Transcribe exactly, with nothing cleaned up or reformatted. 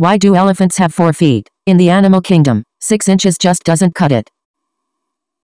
Why do elephants have four feet? In the animal kingdom, six inches just doesn't cut it.